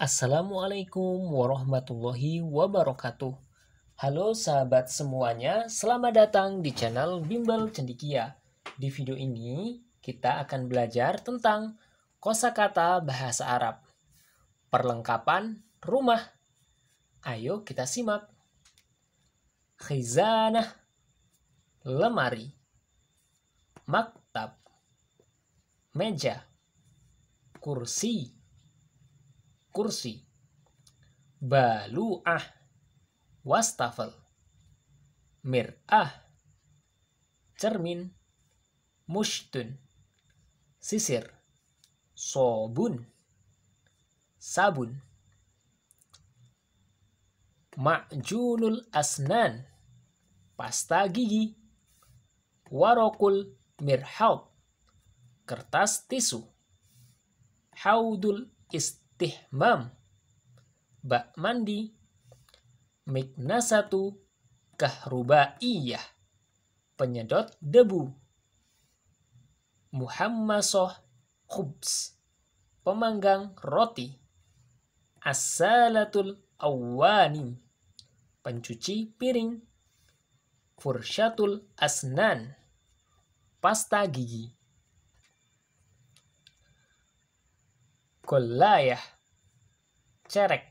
Assalamualaikum warahmatullahi wabarakatuh. Halo sahabat semuanya, selamat datang di channel Bimbel Cendikia. Di video ini kita akan belajar tentang kosakata bahasa Arab. Perlengkapan rumah. Ayo kita simak. Khizanah, lemari. Maktab, meja. Kursi, kursi. Balu'ah, wastafel. Mir'ah, cermin. Mushtun, sisir. Sobun, sabun. Ma'junul asnan, pasta gigi. Warokul mirhab, kertas tisu. Haudul istihmam, bak mandi. Miknasatu kahrubaiyah, penyedot debu. Muhammasoh khubs, pemanggang roti. Assalatul awwani, pencuci piring. Fursyatul asnan, pasta gigi. Kolayah, cerek.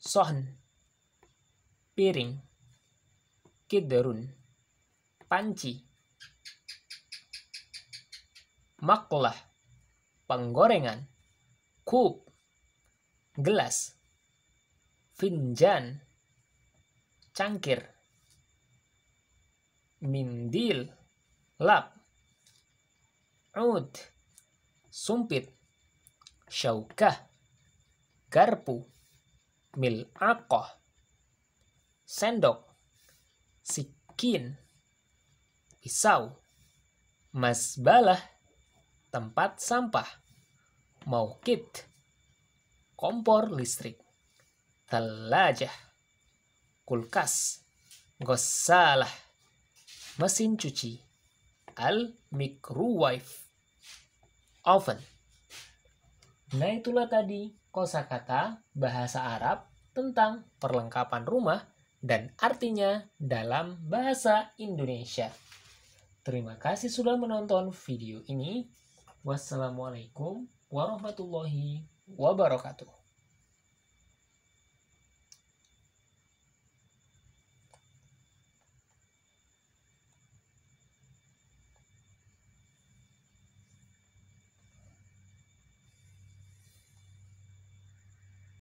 Sohn, piring. Kidrun, panci. Maklah, penggorengan. Kub, gelas. Finjan, cangkir. Mindil, lap. Ud, sumpit. Syaukah, garpu. Mil'aqah, sendok. Sikin, pisau. Masbalah, tempat sampah. Maukit, kompor listrik. Thalajah, kulkas. Ghassalah, mesin cuci. Al-microwave, oven. Nah, itulah tadi kosakata bahasa Arab tentang perlengkapan rumah dan artinya dalam bahasa Indonesia. Terima kasih sudah menonton video ini. Wassalamualaikum warahmatullahi wabarakatuh.